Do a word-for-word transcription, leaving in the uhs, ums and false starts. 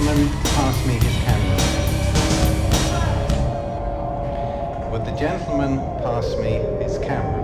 gentleman pass me his camera? Would the gentleman pass me his camera?